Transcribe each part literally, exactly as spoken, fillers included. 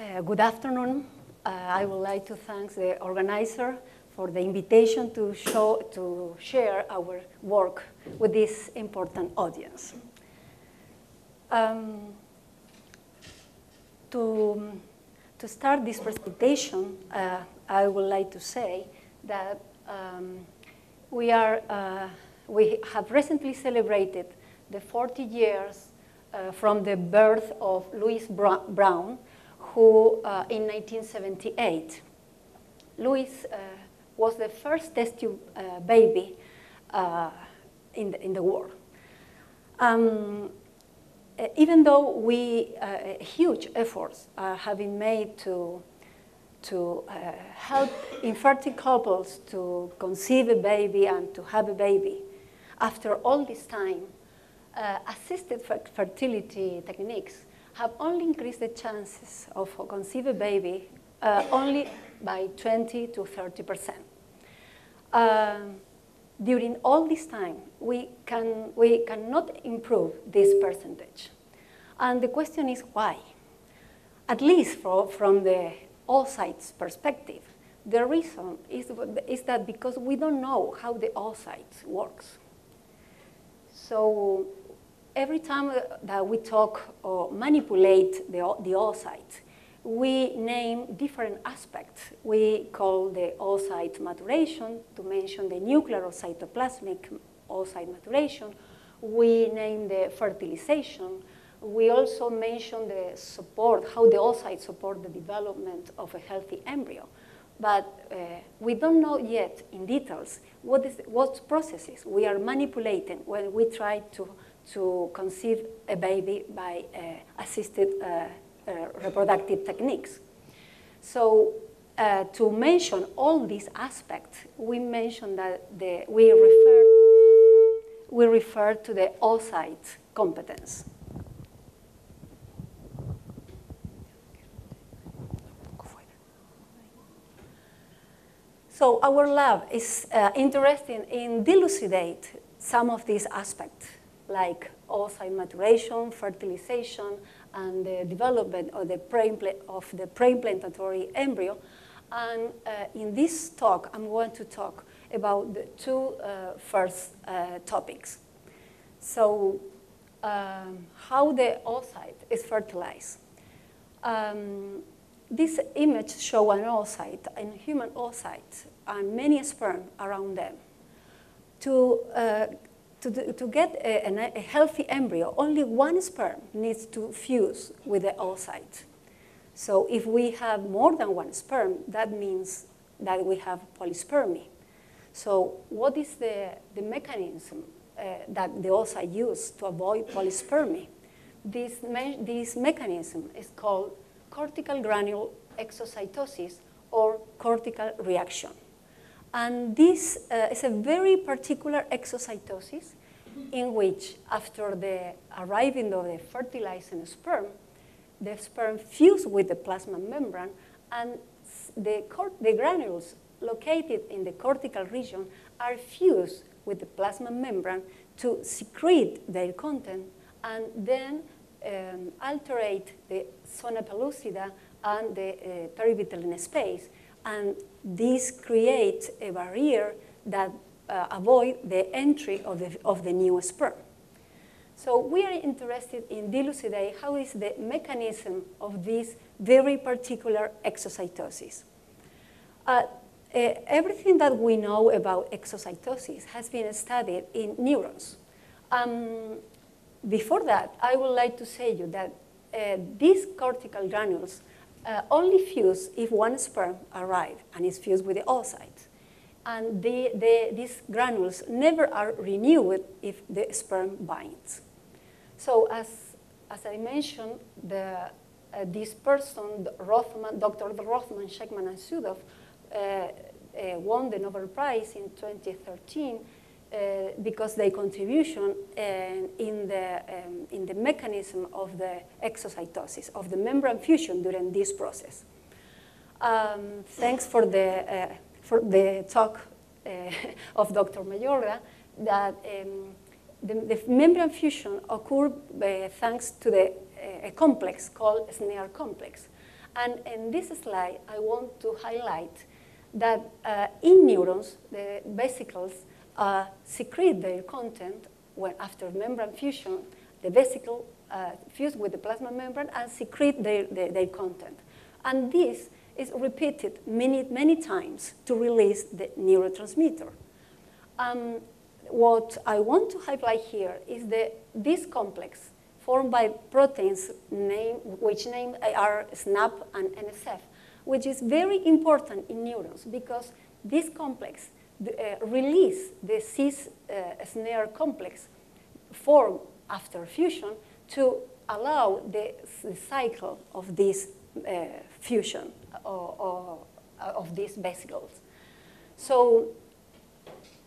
Uh, good afternoon. Uh, I would like to thank the organizer for the invitation to show, to share our work with this important audience. Um, to, to start this presentation, uh, I would like to say that um, we, are, uh, we have recently celebrated the forty years uh, from the birth of Louis Brown, who uh, in nineteen seventy-eight, Louis uh, was the first test tube uh, baby uh, in, the, in the world. Um, even though we, uh, huge efforts uh, have been made to, to uh, help infertile couples to conceive a baby and to have a baby, after all this time, uh, assisted fertility techniques have only increased the chances of conceiving a baby uh, only by twenty to thirty percent. Uh, during all this time, we, can, we cannot improve this percentage. And the question is why? At least for, from the all sides perspective, the reason is, is that because we don't know how the all sides works. So every time that we talk or manipulate the, the all sides, we name different aspects. We call the oocyte maturation, to mention the nuclear or cytoplasmic oocyte maturation. We name the fertilization. We also mention the support, how the oocytes support the development of a healthy embryo. But uh, we don't know yet in details what, is, what processes we are manipulating when we try to, to conceive a baby by uh, assisted uh, Uh, reproductive techniques. So uh, to mention all these aspects, we mentioned that the, we, refer, we refer to the oocyte competence. So our lab is uh, interested in dilucidate some of these aspects, like oocyte maturation, fertilization, and the development of the pre-implantatory embryo. And uh, in this talk, I'm going to talk about the two uh, first uh, topics. So um, how the oocyte is fertilized. Um, this image shows an oocyte, a human oocyte, and many sperm around them. To uh, To, do, to get a, a healthy embryo, only one sperm needs to fuse with the oocyte. So if we have more than one sperm, that means that we have polyspermy. So what is the, the mechanism uh, that the oocyte uses to avoid polyspermy? This, me this mechanism is called cortical granule exocytosis or cortical reaction. And this uh, is a very particular exocytosis in which, after the arriving of the fertilizing sperm, the sperm fuse with the plasma membrane, and the, the granules located in the cortical region are fused with the plasma membrane to secrete their content and then um, alterate the zona pellucida and the uh, perivitelline space. And this creates a barrier that uh, avoids the entry of the, of the new sperm. So we are interested in dilucidating how is the mechanism of this very particular exocytosis. Uh, uh, everything that we know about exocytosis has been studied in neurons. Um, before that, I would like to say to you that uh, these cortical granules Uh, only fuse if one sperm arrives and is fused with the oocyte. And the, the, these granules never are renewed if the sperm binds. So as, as I mentioned, the, uh, this person, Rothman, Doctor Rothman, Schekman, and Südhof, uh, uh, won the Nobel Prize in twenty thirteen uh, because their contribution uh, in the, um, in the mechanism of the exocytosis, of the membrane fusion during this process. Um, thanks for the, uh, for the talk uh, of Doctor Mayorga that um, the, the membrane fusion occurred uh, thanks to the, uh, a complex called SNARE complex. And in this slide, I want to highlight that uh, in neurons, the vesicles uh, secrete their content when after membrane fusion, the vesicle uh, fuse with the plasma membrane and secrete their, their, their content. And this is repeated many, many times to release the neurotransmitter. Um, what I want to highlight here is the, this complex formed by proteins name, which named are SNAP and N S F, which is very important in neurons because this complex the, uh, release the cis-snare uh, complex formed after fusion to allow the, the cycle of this uh, fusion or, or of these vesicles. So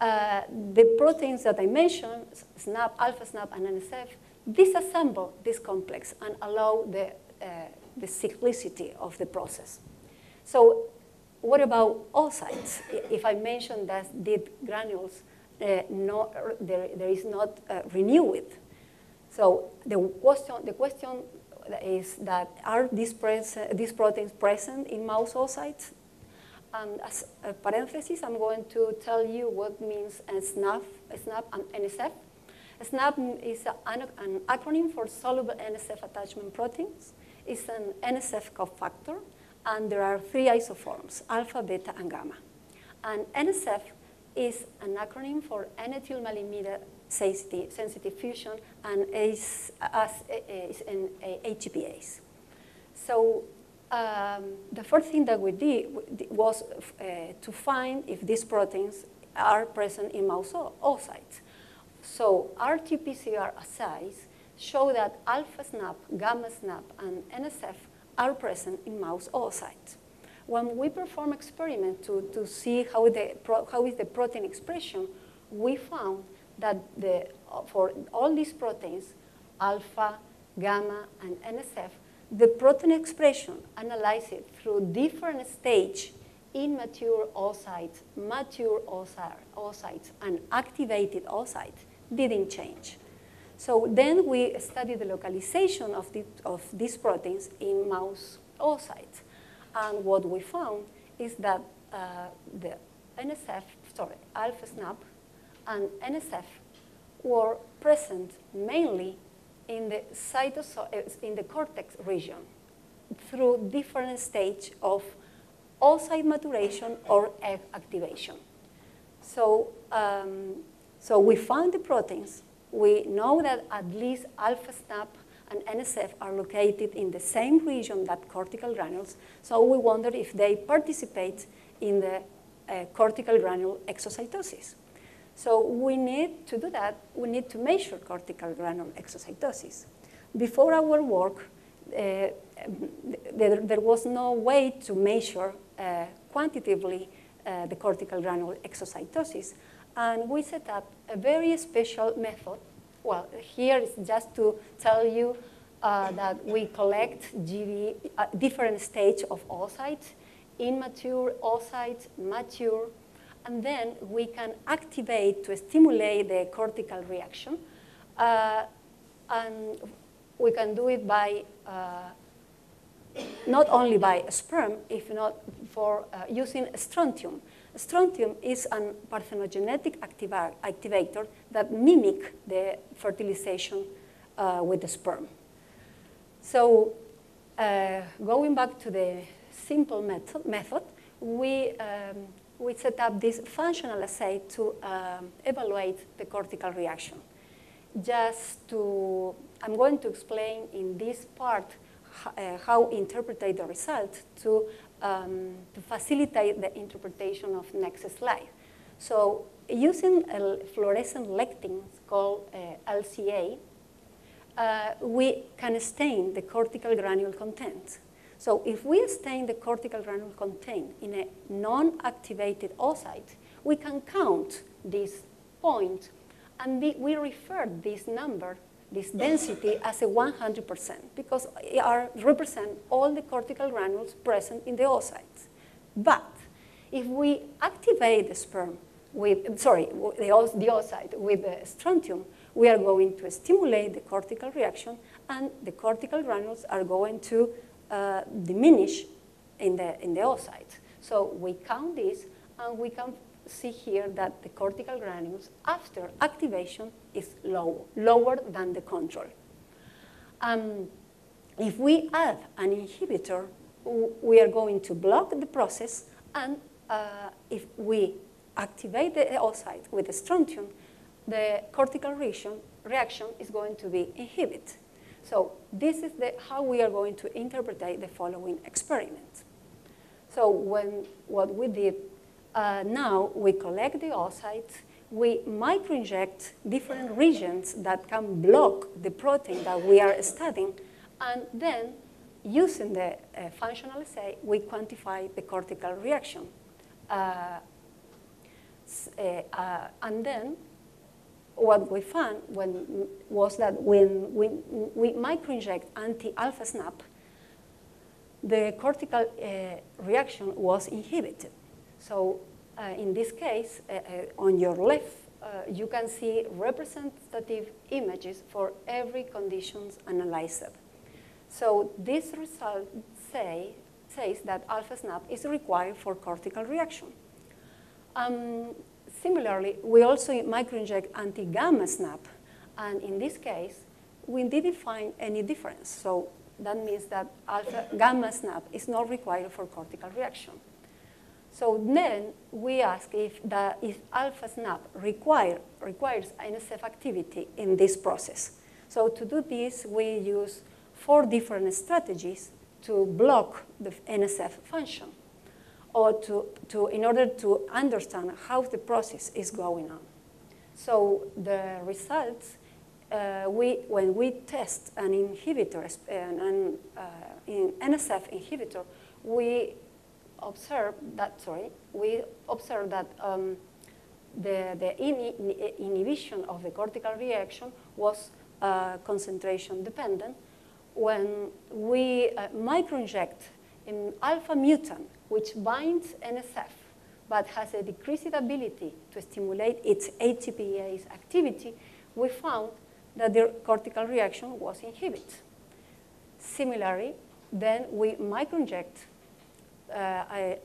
uh, the proteins that I mentioned, SNAP, alpha SNAP, and N S F, disassemble this complex and allow the, uh, the cyclicity of the process. So what about oocytes? If I mentioned that the granules, uh, not, there, there is not uh, renewed. So the question, the question is that are these, pres these proteins present in mouse oocytes? And as a parenthesis, I'm going to tell you what means SNAP, SNAP and N S F. SNAP is an, an acronym for soluble N S F attachment proteins. It's an N S F cofactor, and there are three isoforms, alpha, beta, and gamma. And N S F is an acronym for N-ethylmalamida sensitive fusion and is, as, is in H T P As. So um, the first thing that we did was uh, to find if these proteins are present in mouse oocytes. So R T P C R assays show that alpha SNAP, gamma SNAP, and N S F are present in mouse oocytes. When we perform experiments to, to see how, the, how is the protein expression, we found that the, for all these proteins, alpha, gamma, and N S F, the protein expression analyzed through different stages immature oocytes, mature oocytes, and activated oocytes didn't change. So then we studied the localization of, the, of these proteins in mouse oocytes. And what we found is that uh, the N S F, sorry, alpha SNAP and N S F were present mainly in the, cytosol in the cortex region through different stages of oocyte maturation or egg activation. So, um, so we found the proteins. We know that at least alpha SNAP and N S F are located in the same region that cortical granules. So we wonder if they participate in the uh, cortical granule exocytosis. So we need to do that. We need to measure cortical granule exocytosis. Before our work, uh, there, there was no way to measure uh, quantitatively uh, the cortical granule exocytosis. And we set up a very special method. Well, here is just to tell you uh, that we collect G B at different stages of oocytes, immature oocytes, mature, and then we can activate to stimulate the cortical reaction. Uh, and we can do it by uh, not only by sperm, if not for uh, using strontium. Strontium is an parthenogenetic activa activator that mimics the fertilization uh, with the sperm. So uh, going back to the simple method, method we, um, we set up this functional assay to um, evaluate the cortical reaction. Just to, I'm going to explain in this part Uh, how interpret the result to, um, to facilitate the interpretation of next slide. So using a fluorescent lectins called uh, L C A, uh, we can stain the cortical granule content. So if we stain the cortical granule content in a non-activated oocyte, we can count this point and be, we refer this number this density as a one hundred percent because it are, represent all the cortical granules present in the oocytes. But if we activate the sperm with, sorry, the, the oocyte with the strontium, we are going to stimulate the cortical reaction and the cortical granules are going to uh, diminish in the, in the oocytes. So we count this, and we can see here that the cortical granules after activation is low, lower than the control. Um, if we add an inhibitor, we are going to block the process, and uh, if we activate the oocyte with the strontium, the cortical reaction, reaction is going to be inhibited. So this is the, how we are going to interpret the following experiment. So when, what we did, uh, now we collect the oocytes, we microinject different regions that can block the protein that we are studying, and then using the uh, functional assay, we quantify the cortical reaction. Uh, uh, uh, and then what we found when, was that when we, we microinject anti-alpha SNAP, the cortical uh, reaction was inhibited. So uh, in this case, uh, uh, on your left, uh, you can see representative images for every conditions analyzed. So this result say, says that alpha SNAP is required for cortical reaction. Um, similarly, we also microinject anti-gamma SNAP, and in this case, we didn't find any difference. So that means that alpha gamma SNAP is not required for cortical reaction. So then we ask if, the, if alpha SNAP require, requires N S F activity in this process. So to do this, we use four different strategies to block the N S F function, or to, to, in order to understand how the process is going on. So the results, uh, we, when we test an inhibitor, an, an uh, in N S F inhibitor, we observe that, sorry, we observe that um, the, the in, inhibition of the cortical reaction was uh, concentration dependent. When we uh, microinject an alpha mutant, which binds N S F, but has a decreased ability to stimulate its R T P S A activity, we found that the cortical reaction was inhibited. Similarly, then we microinject uh,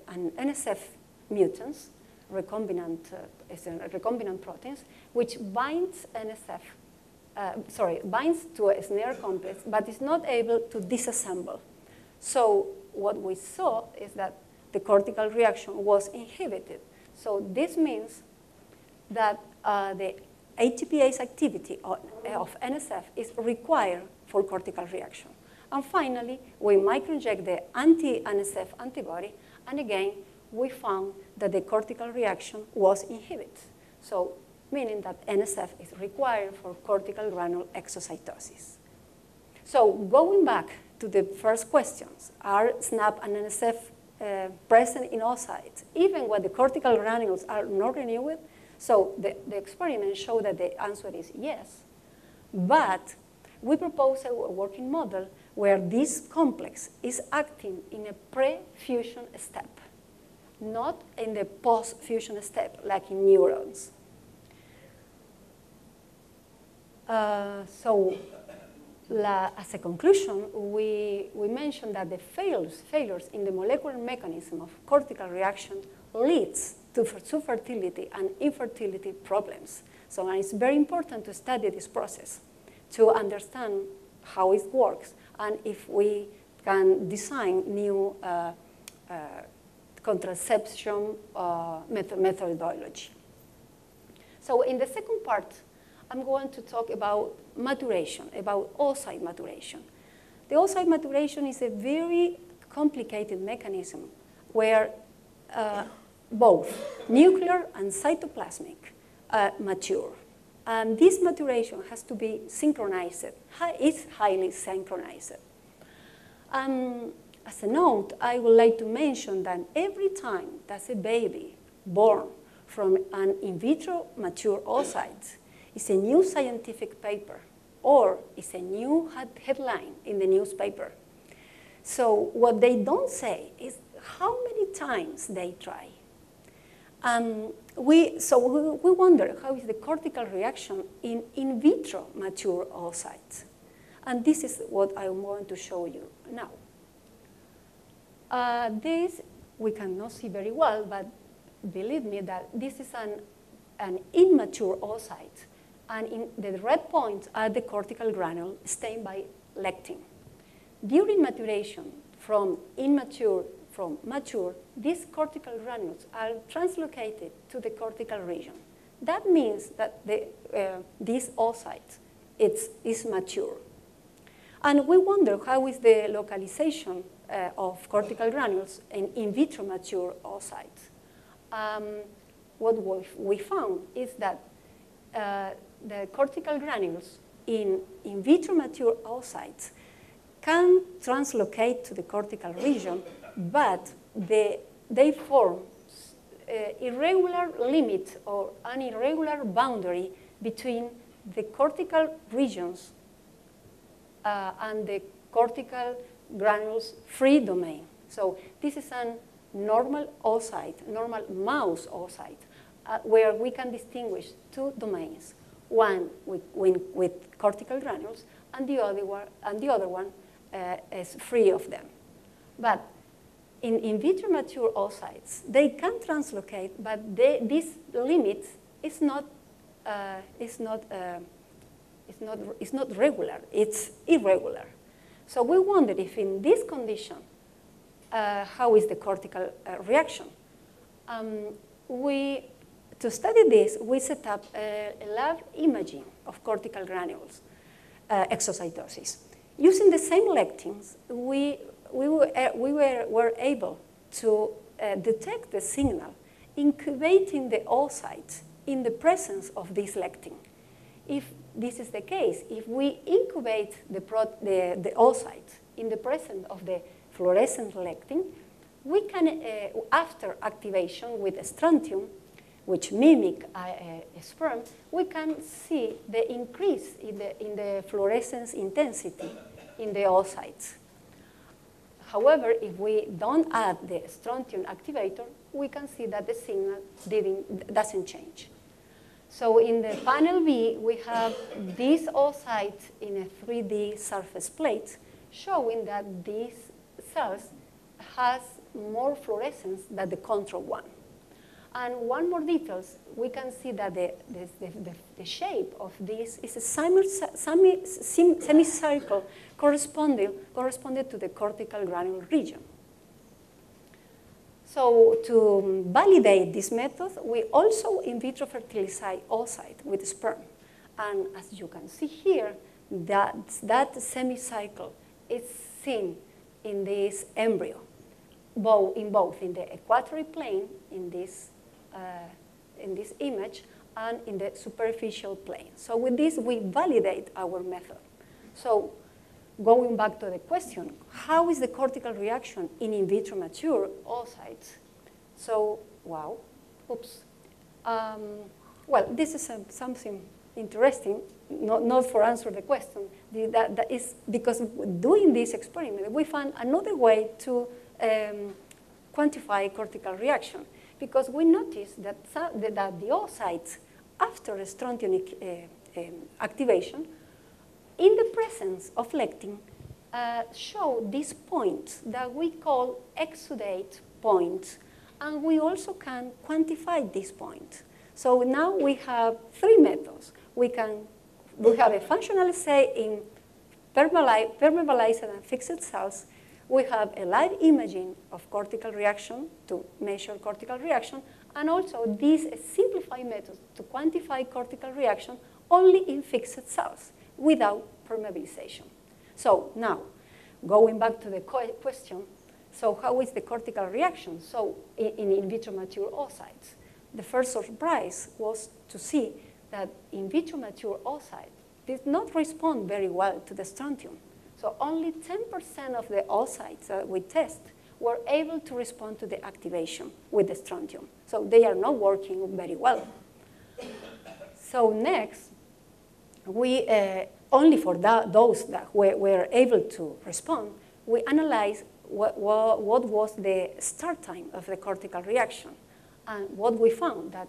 an N S F mutants, recombinant, uh, recombinant proteins, which binds N S F. Uh, sorry, binds to a SNARE complex, but is not able to disassemble. So what we saw is that the cortical reaction was inhibited. So this means that uh, the R T P S activity of, of N S F is required for cortical reaction. And finally, we microinject the anti-N S F antibody, and again, we found that the cortical reaction was inhibited. So, meaning that N S F is required for cortical granule exocytosis. So going back to the first questions, are SNAP and N S F uh, present in oocytes, even when the cortical granules are not renewed? So the, the experiment showed that the answer is yes, but we propose a working model where this complex is acting in a pre-fusion step, not in the post-fusion step like in neurons. Uh, so, la, as a conclusion, we, we mentioned that the fails, failures in the molecular mechanism of cortical reaction leads to, to fertility and infertility problems. So, and it's very important to study this process, to understand how it works, and if we can design new uh, uh, contraception uh, methodology. So, in the second part, I'm going to talk about maturation, about oocyte maturation. The oocyte maturation is a very complicated mechanism where uh, both nuclear and cytoplasmic uh, mature. And this maturation has to be synchronized. It's highly synchronized. Um, as a note, I would like to mention that every time that a baby born from an in vitro mature oocyte, it's a new scientific paper, or it's a new headline in the newspaper. So what they don't say is how many times they try. Um, we, so we, we wonder how is the cortical reaction in in vitro mature oocytes. And this is what I want to show you now. Uh, this we cannot see very well, but believe me that this is an, an immature oocyte. And in the red points are the cortical granule stained by lectin. During maturation, from immature, from mature, these cortical granules are translocated to the cortical region. That means that the, uh, this oocyte it's, is mature. And we wonder how is the localization uh, of cortical granules in in vitro mature oocytes. Um, what we found is that uh, the cortical granules in in vitro mature oocytes can translocate to the cortical region, but they, they form uh, irregular limit or an irregular boundary between the cortical regions uh, and the cortical granules free domain. So this is a normal oocyte, normal mouse oocyte, uh, where we can distinguish two domains, one with, with, with cortical granules and the other one, and the other one Uh, is free of them. But in in vitro mature oocytes, they can translocate, but they, this limit is not uh, is not uh, is not is not regular. It's irregular. So we wonder if in this condition, uh, how is the cortical uh, reaction? Um, we to study this, we set up a, a lab imaging of cortical granules uh, exocytosis. Using the same lectins, we, we, were, uh, we were, were able to uh, detect the signal incubating the oocyte in the presence of this lectin. If this is the case, if we incubate the, pro the, the oocyte in the presence of the fluorescent lectin, we can, uh, after activation with a strontium, which mimic a, a sperm, we can see the increase in the, in the fluorescence intensity in the oocytes. However, if we don't add the strontium activator, we can see that the signal didn't, doesn't change. So in the panel B, we have this oocyte in a three D surface plate, showing that these cells has more fluorescence than the control one. And one more details, we can see that the, the, the, the shape of this is a semicircle corresponding, corresponding to the cortical granule region. So to validate this method, we also in vitro fertilized oocyte with sperm. And as you can see here, that, that semicircle is seen in this embryo, both, in both in the equatorial plane, in this Uh, in this image and in the superficial plane. So with this, we validate our method. So going back to the question, how is the cortical reaction in in vitro mature oocytes? So, wow, oops. Um, well, this is a, something interesting, not, not for answer the question. The, that, that is because doing this experiment, we found another way to um, quantify cortical reaction, because we noticed that, that the oocytes, after strontium uh, um, activation, in the presence of lectin, uh, show these points that we call exudate points. And we also can quantify these points. So now we have three methods. We, can, we have a functional assay in permeabilized and fixed cells. We have a live imaging of cortical reaction to measure cortical reaction, and also these simplified methods to quantify cortical reaction only in fixed cells without permeabilization. So now, going back to the question, so how is the cortical reaction? So in in vitro mature oocytes, the first surprise was to see that in vitro mature oocytes did not respond very well to the strontium. So only ten percent of the oocytes that we test were able to respond to the activation with the strontium. So they are not working very well. So next, we uh, only for that, those that were, were able to respond, we analyzed what, what, what was the start time of the cortical reaction. And what we found that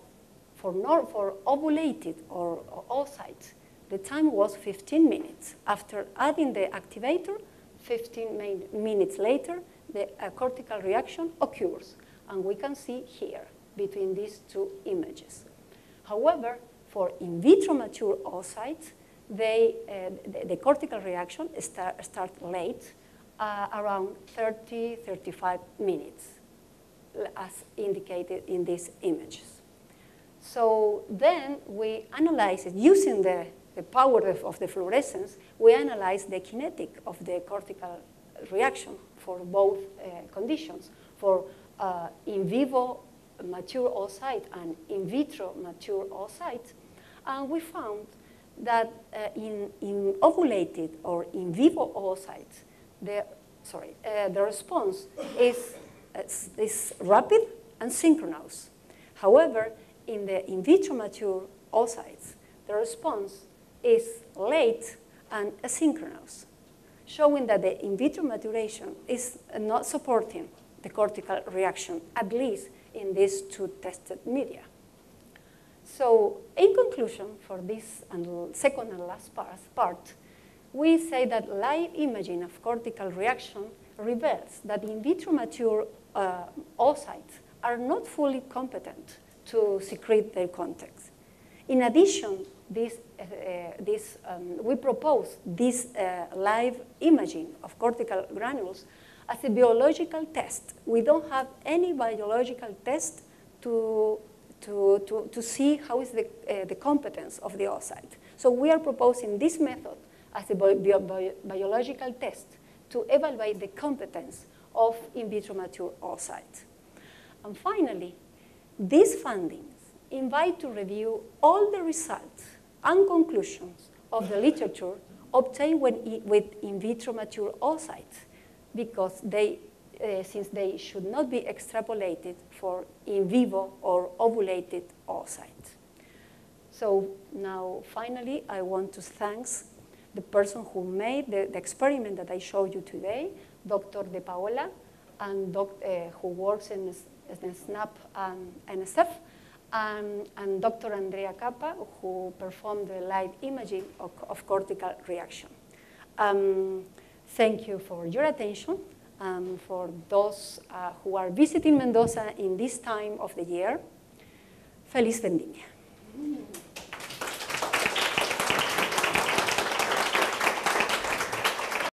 for, not, for ovulated or, or oocytes, the time was fifteen minutes. After adding the activator, fifteen minutes later, the uh, cortical reaction occurs. And we can see here between these two images. However, for in vitro mature oocytes, they, uh, the, the cortical reaction start, start late, uh, around thirty, thirty-five minutes, as indicated in these images. So then we analyze it using the, the power of, of the fluorescence, we analyze the kinetic of the cortical reaction for both uh, conditions, for uh, in vivo mature oocyte and in vitro mature oocyte, and we found that uh, in, in ovulated or in vivo oocytes, the, sorry, uh, the response is, is rapid and synchronous. However, in the in vitro mature oocytes, the response is late and asynchronous, showing that the in vitro maturation is not supporting the cortical reaction, at least in these two tested media. So in conclusion, for this and second and last part, we say that live imaging of cortical reaction reveals that in vitro mature uh, oocytes are not fully competent to secrete their contents. In addition, this, uh, this, um, we propose this uh, live imaging of cortical granules as a biological test. We don't have any biological test to, to, to, to see how is the, uh, the competence of the oocyte. So we are proposing this method as a bio bio biological test to evaluate the competence of in vitro mature oocytes. And finally, these findings invite to review all the results and conclusions of the literature obtained when, with in vitro mature oocytes, because they, uh, since they should not be extrapolated for in vivo or ovulated oocytes. So now, finally, I want to thank the person who made the, the experiment that I showed you today, Doctor De Paola, and doc, uh, who works in, in SNAP and N S F, and, and Doctor Andrea Capa, who performed the live imaging of, of cortical reaction. Um, Thank you for your attention. Um, for those uh, who are visiting Mendoza in this time of the year, Feliz Vendimia.